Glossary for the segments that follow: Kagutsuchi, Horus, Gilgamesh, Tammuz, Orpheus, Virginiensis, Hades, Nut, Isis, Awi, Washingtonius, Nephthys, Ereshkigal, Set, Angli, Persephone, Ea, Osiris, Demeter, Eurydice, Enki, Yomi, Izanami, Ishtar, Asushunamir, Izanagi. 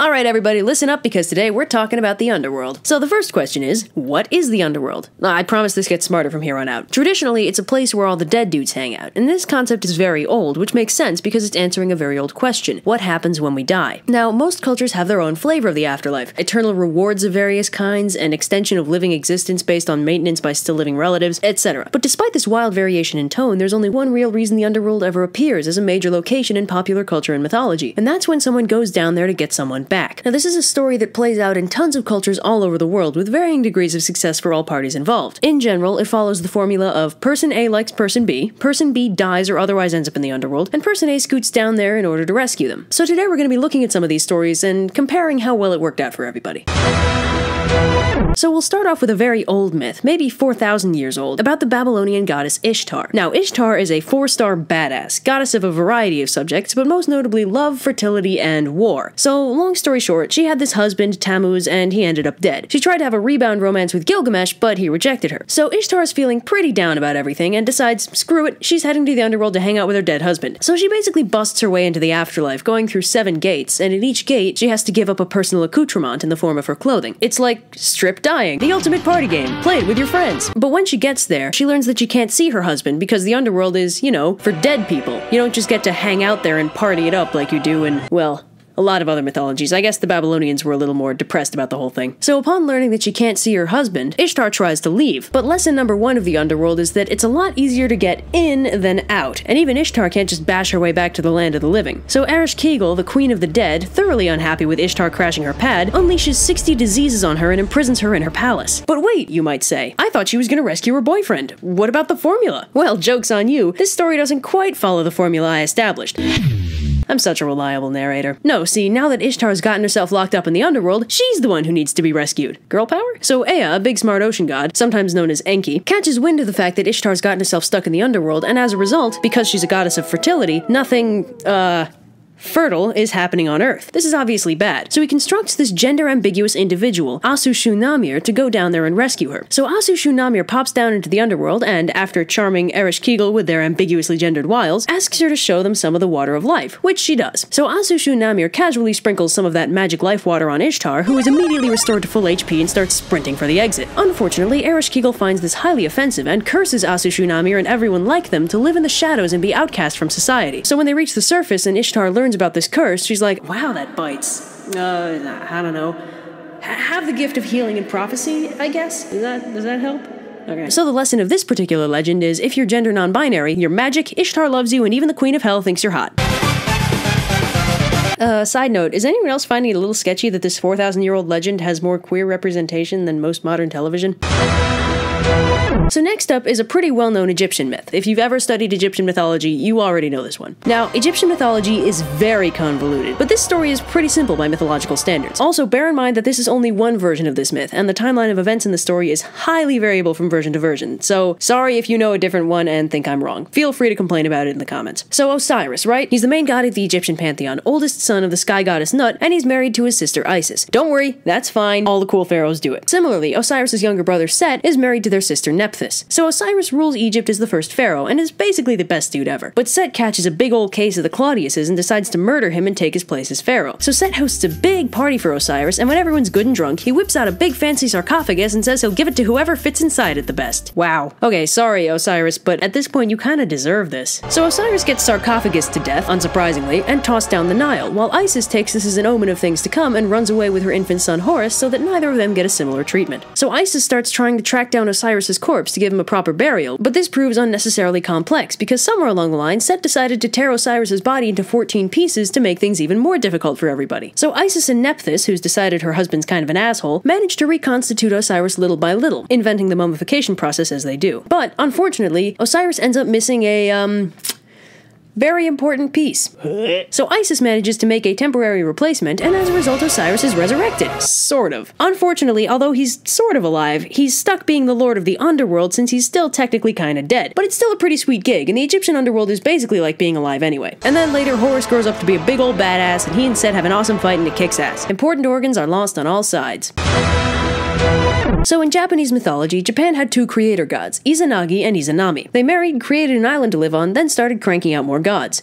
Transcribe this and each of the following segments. Alright everybody, listen up because today we're talking about the underworld. So the first question is, what is the underworld? I promise this gets smarter from here on out. Traditionally, it's a place where all the dead dudes hang out, and this concept is very old, which makes sense because it's answering a very old question, what happens when we die? Now, most cultures have their own flavor of the afterlife, eternal rewards of various kinds, an extension of living existence based on maintenance by still living relatives, etc. But despite this wild variation in tone, there's only one real reason the underworld ever appears as a major location in popular culture and mythology, and that's when someone goes down there to get someone back. Now, this is a story that plays out in tons of cultures all over the world, with varying degrees of success for all parties involved. In general, it follows the formula of person A likes person B dies or otherwise ends up in the underworld, and person A scoots down there in order to rescue them. So today we're going to be looking at some of these stories and comparing how well it worked out for everybody. So we'll start off with a very old myth, maybe 4,000 years old, about the Babylonian goddess Ishtar. Now, Ishtar is a four-star badass, goddess of a variety of subjects, but most notably love, fertility, and war. So, long story short, she had this husband, Tammuz, and he ended up dead. She tried to have a rebound romance with Gilgamesh, but he rejected her. So Ishtar's feeling pretty down about everything and decides, screw it, she's heading to the underworld to hang out with her dead husband. So she basically busts her way into the afterlife, going through 7 gates, and at each gate, she has to give up a personal accoutrement in the form of her clothing. It's like stripped dying, the ultimate party game, played with your friends. But when she gets there, she learns that she can't see her husband because the underworld is, you know, for dead people. You don't just get to hang out there and party it up like you do in, well, a lot of other mythologies. I guess the Babylonians were a little more depressed about the whole thing. So upon learning that she can't see her husband, Ishtar tries to leave. But lesson number 1 of the underworld is that it's a lot easier to get in than out, and even Ishtar can't just bash her way back to the land of the living. So Ereshkigal, the queen of the dead, thoroughly unhappy with Ishtar crashing her pad, unleashes 60 diseases on her and imprisons her in her palace. But wait, you might say, I thought she was gonna rescue her boyfriend. What about the formula? Well, joke's on you, this story doesn't quite follow the formula I established. I'm such a reliable narrator. No, see, now that Ishtar's gotten herself locked up in the underworld, she's the one who needs to be rescued. Girl power? So Ea, a big smart ocean god, sometimes known as Enki, catches wind of the fact that Ishtar's gotten herself stuck in the underworld, and as a result, because she's a goddess of fertility, nothing, fertile is happening on Earth. This is obviously bad, so he constructs this gender-ambiguous individual, Asushunamir, to go down there and rescue her. So Asushunamir pops down into the underworld and, after charming Ereshkigal with their ambiguously gendered wiles, asks her to show them some of the water of life, which she does. So Asushunamir casually sprinkles some of that magic life water on Ishtar, who is immediately restored to full HP and starts sprinting for the exit. Unfortunately, Ereshkigal finds this highly offensive and curses Asushunamir and everyone like them to live in the shadows and be outcast from society. So when they reach the surface and Ishtar learns about this curse, she's like, wow, that bites. I don't know. Have the gift of healing and prophecy, I guess? Does that help? Okay. So the lesson of this particular legend is, if you're gender non-binary, you're magic, Ishtar loves you, and even the Queen of Hell thinks you're hot. Side note, is anyone else finding it a little sketchy that this 4,000-year-old legend has more queer representation than most modern television? So next up is a pretty well-known Egyptian myth. If you've ever studied Egyptian mythology, you already know this one. Now, Egyptian mythology is very convoluted, but this story is pretty simple by mythological standards. Also, bear in mind that this is only one version of this myth, and the timeline of events in the story is highly variable from version to version, so sorry if you know a different one and think I'm wrong. Feel free to complain about it in the comments. So Osiris, right? He's the main god of the Egyptian pantheon, oldest son of the sky goddess Nut, and he's married to his sister Isis. Don't worry, that's fine, all the cool pharaohs do it. Similarly, Osiris' younger brother Set is married to their sister Nephthys. So Osiris rules Egypt as the first pharaoh, and is basically the best dude ever. But Set catches a big old case of the Claudiuses and decides to murder him and take his place as pharaoh. So Set hosts a big party for Osiris, and when everyone's good and drunk, he whips out a big fancy sarcophagus and says he'll give it to whoever fits inside it the best. Wow. Okay, sorry Osiris, but at this point you kinda deserve this. So Osiris gets sarcophagus to death, unsurprisingly, and tossed down the Nile, while Isis takes this as an omen of things to come and runs away with her infant son Horus so that neither of them get a similar treatment. So Isis starts trying to track down Osiris's corpse to give him a proper burial, but this proves unnecessarily complex because somewhere along the line, Set decided to tear Osiris's body into 14 pieces to make things even more difficult for everybody. So Isis and Nephthys, who's decided her husband's kind of an asshole, manage to reconstitute Osiris little by little, inventing the mummification process as they do. But, unfortunately, Osiris ends up missing a, very important piece. So Isis manages to make a temporary replacement, and as a result Osiris is resurrected. Sort of. Unfortunately, although he's sort of alive, he's stuck being the lord of the underworld since he's still technically kinda dead. But it's still a pretty sweet gig, and the Egyptian underworld is basically like being alive anyway. And then later, Horus grows up to be a big old badass, and he and Set have an awesome fight and it kicks ass. Important organs are lost on all sides. So in Japanese mythology, Japan had 2 creator gods, Izanagi and Izanami. They married, created an island to live on, then started cranking out more gods.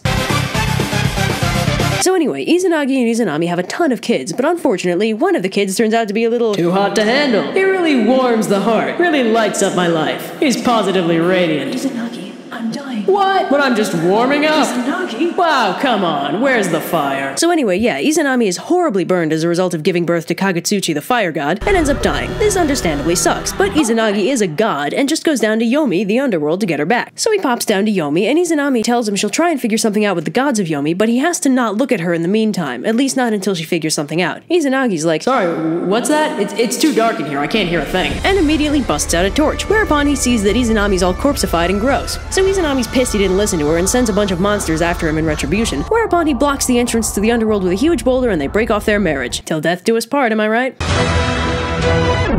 So anyway, Izanagi and Izanami have a ton of kids, but unfortunately, one of the kids turns out to be a little too hot to handle. He really warms the heart, really lights up my life. He's positively radiant. Izanagi, I'm dying. What? But I'm just warming up. Izanagi? Wow, come on, where's the fire? So anyway, yeah, Izanami is horribly burned as a result of giving birth to Kagutsuchi, the fire god, and ends up dying. This understandably sucks, but Izanagi is a god and just goes down to Yomi, the underworld, to get her back. So he pops down to Yomi, and Izanami tells him she'll try and figure something out with the gods of Yomi, but he has to not look at her in the meantime, at least not until she figures something out. Izanagi's like, sorry, what's that? It's too dark in here, I can't hear a thing. And immediately busts out a torch, whereupon he sees that Izanami's all corpseified and gross. So Izanami's pissed he didn't listen to her and sends a bunch of monsters after him in retribution, whereupon he blocks the entrance to the underworld with a huge boulder and they break off their marriage. Till death do us part, am I right?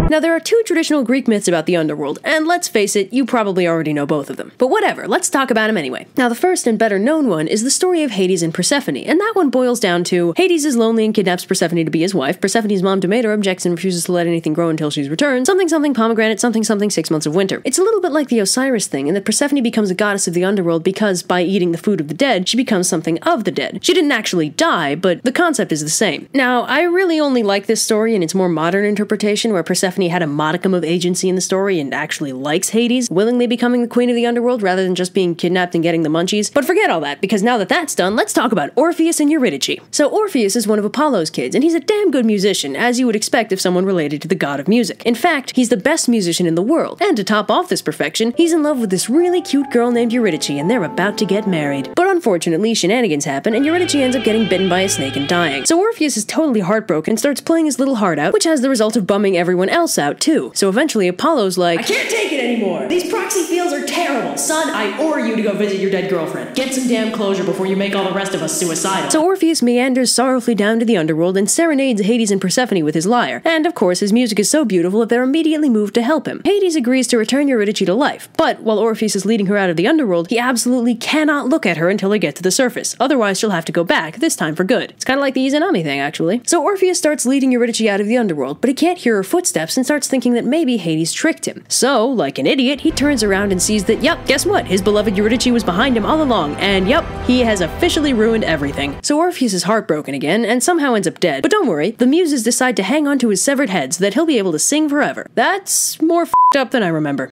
Now, there are two traditional Greek myths about the underworld, and let's face it, you probably already know both of them. But whatever, let's talk about them anyway. Now, the first and better known one is the story of Hades and Persephone, and that one boils down to Hades is lonely and kidnaps Persephone to be his wife, Persephone's mom Demeter objects and refuses to let anything grow until she's returned, something something pomegranate, something something 6 months of winter. It's a little bit like the Osiris thing, in that Persephone becomes a goddess of the underworld because, by eating the food of the dead, she becomes something of the dead. She didn't actually die, but the concept is the same. Now, I really only like this story in its more modern interpretation, where Persephone had a modicum of agency in the story and actually likes Hades, willingly becoming the queen of the underworld rather than just being kidnapped and getting the munchies. But forget all that, because now that that's done, let's talk about Orpheus and Eurydice. So Orpheus is one of Apollo's kids, and he's a damn good musician, as you would expect if someone related to the god of music. In fact, he's the best musician in the world, and to top off this perfection, he's in love with this really cute girl named Eurydice, and they're about to get married. But unfortunately, shenanigans happen, and Eurydice ends up getting bitten by a snake and dying. So Orpheus is totally heartbroken and starts playing his little heart out, which has the result of bumming everyone else out too. So eventually Apollo's like, I can't take it anymore! These proxy fields are terrible! Son, I order you to go visit your dead girlfriend. Get some damn closure before you make all the rest of us suicidal. So Orpheus meanders sorrowfully down to the underworld and serenades Hades and Persephone with his lyre. And of course, his music is so beautiful that they're immediately moved to help him. Hades agrees to return Eurydice to life, but while Orpheus is leading her out of the underworld, he absolutely cannot look at her until they get to the surface. Otherwise, she'll have to go back, this time for good. It's kind of like the Izanami thing, actually. So Orpheus starts leading Eurydice out of the underworld, but he can't hear her footsteps and starts thinking that maybe Hades tricked him. So, like an idiot, he turns around and sees that, yep, guess what? His beloved Eurydice was behind him all along, and yep, he has officially ruined everything. So Orpheus is heartbroken again, and somehow ends up dead. But don't worry, the muses decide to hang on to his severed head so that he'll be able to sing forever. That's more f***ed up than I remember.